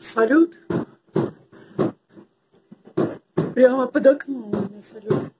салют. Прямо под окном у меня салют.